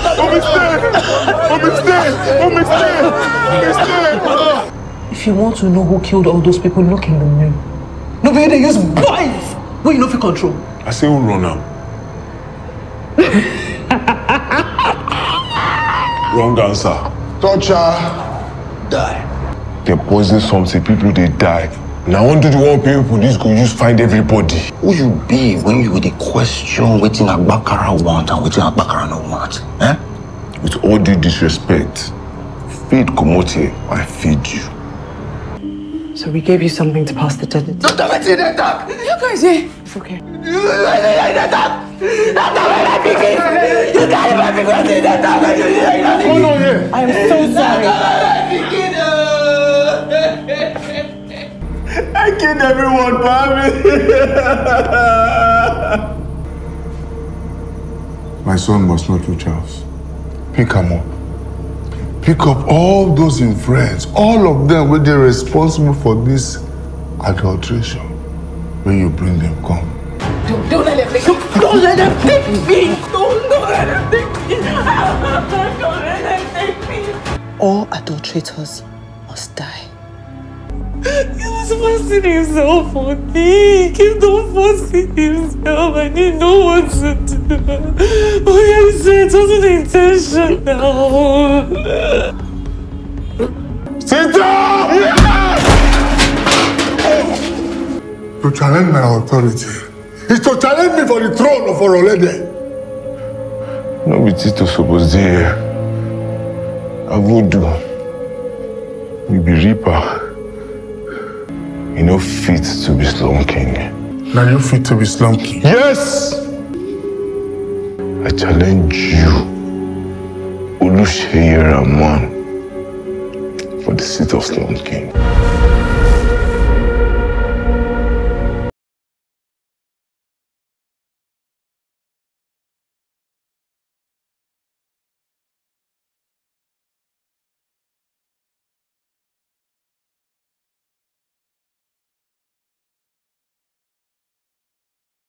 I'm If you want to know who killed all those people, look in the mirror. No, they use boys. What you know for control? I say who run now. Wrong answer. Torture. Die. They poison something, people they die. Now under the one people, this could just find everybody. Who you be when you the question waiting at Bakara want and waiting at Bakara no want? Eh? With all due disrespect, feed Komote, I feed you. So we gave you something to pass the dead. Don't have it in the dark! You guys, eh? It's okay. I am so sorry. I killed everyone, Bobby. My son must not reach Charles. Pick him up. Pick up all those in France. All of them were they responsible for this adulteration. When you bring them, come. Don't let them take me. Don't let them take me. Don't let them take me. Don't let them take me. All adulterators must die. He was forcing himself on me. He kept on forcing himself. I didn't know what to do. Oh, yes, it wasn't intentional. Sit down! To challenge my authority is to challenge me for the throne of Oro Lede. No, it's to suppose there. I will do. We be Reaper. You know fit to be Slum King. Now you fit to be Slum King? Yes! I challenge you, Oluseyi Raman, for the seat of Slum King.